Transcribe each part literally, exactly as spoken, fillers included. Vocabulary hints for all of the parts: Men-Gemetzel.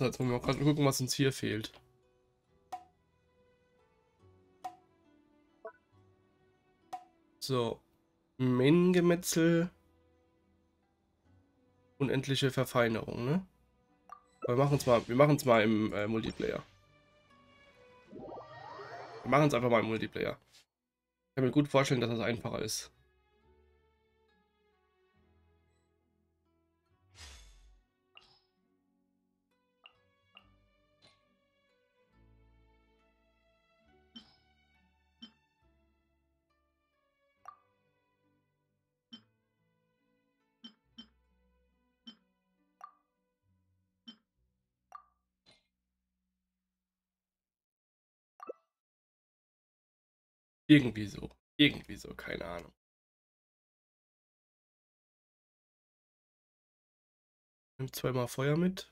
So, jetzt wollen wir mal gerade gucken, was uns hier fehlt. So. Men-Gemetzel. Unendliche Verfeinerung, ne? Aber wir machen es mal, wir machen es mal im äh, Multiplayer. Wir machen es einfach mal im Multiplayer. Ich kann mir gut vorstellen, dass das einfacher ist. Irgendwie so. Irgendwie so, keine Ahnung. Nimm zweimal Feuer mit.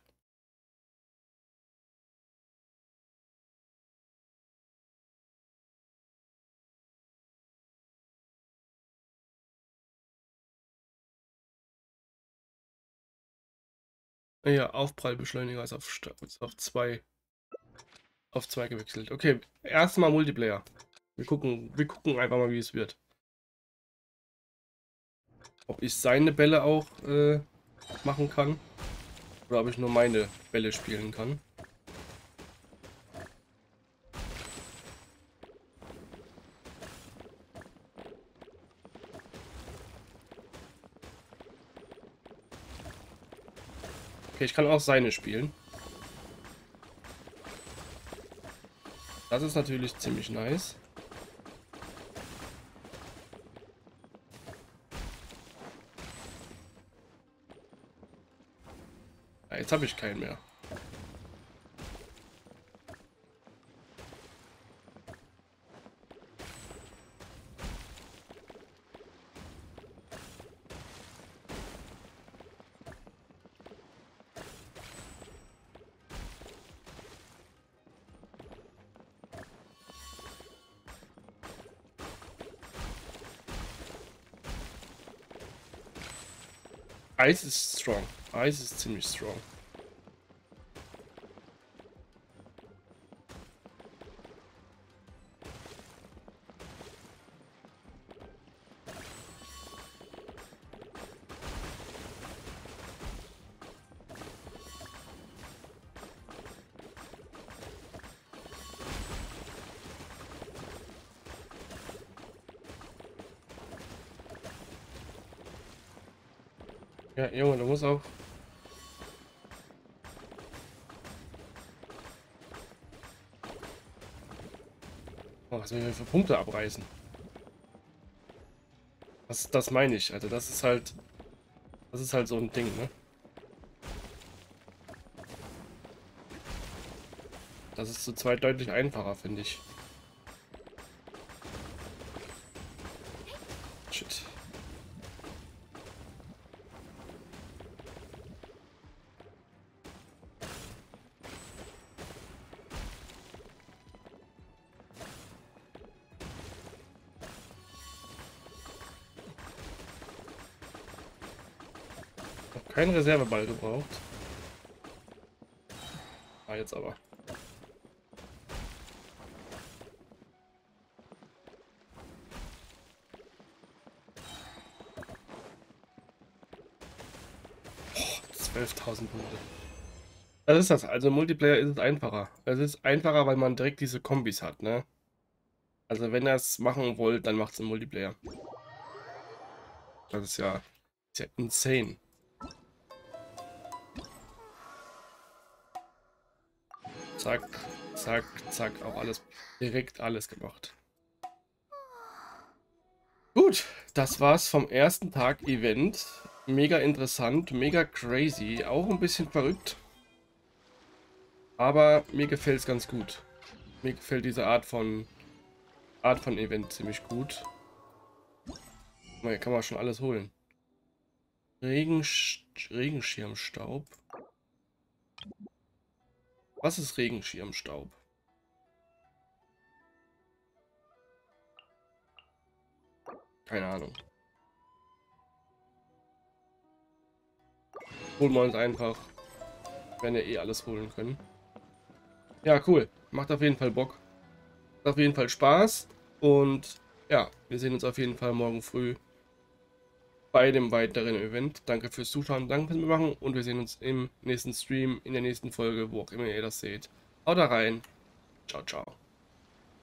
Ja, Aufprallbeschleuniger ist auf, ist auf zwei. Auf zwei gewechselt. Okay, erstmal Multiplayer. Wir gucken, wir gucken einfach mal, wie es wird. Ob ich seine Bälle auch äh, machen kann. Oder ob ich nur meine Bälle spielen kann. Okay, ich kann auch seine spielen. Das ist natürlich ziemlich nice. Jetzt habe ich keinen mehr. Eis ist strong. Eis ist ziemlich strong. Ja, Junge, du musst auch. Oh, was will ich für Punkte abreißen? Das, das meine ich, also das ist halt. Das ist halt so ein Ding, ne? Das ist zu zweit deutlich einfacher, finde ich. Shit. Kein Reserveball gebraucht. Ah, jetzt aber. zwölftausend Punkte. Das ist das. Also im Multiplayer ist es einfacher. Es ist einfacher, weil man direkt diese Kombis hat, ne? Also wenn ihr es machen wollt, dann macht es im Multiplayer. Das ist ja, ist ja insane. Zack, zack, zack, auch alles, direkt alles gemacht. Gut, das war's vom ersten Tag Event. Mega interessant, mega crazy, auch ein bisschen verrückt. Aber mir gefällt's ganz gut. Mir gefällt diese Art von, Art von Event ziemlich gut. Hier kann man schon alles holen. Regensch- Regenschirmstaub. Was ist Regenschirmstaub? Keine Ahnung. Holen wir uns einfach werden ja eh alles holen können. Ja, cool. Macht auf jeden Fall Bock. Macht auf jeden Fall Spaß. Und ja, wir sehen uns auf jeden Fall morgen früh bei dem weiteren Event. Danke fürs Zuschauen, danke fürs Mitmachen und wir sehen uns im nächsten Stream, in der nächsten Folge, wo auch immer ihr das seht. Haut rein. Ciao, ciao.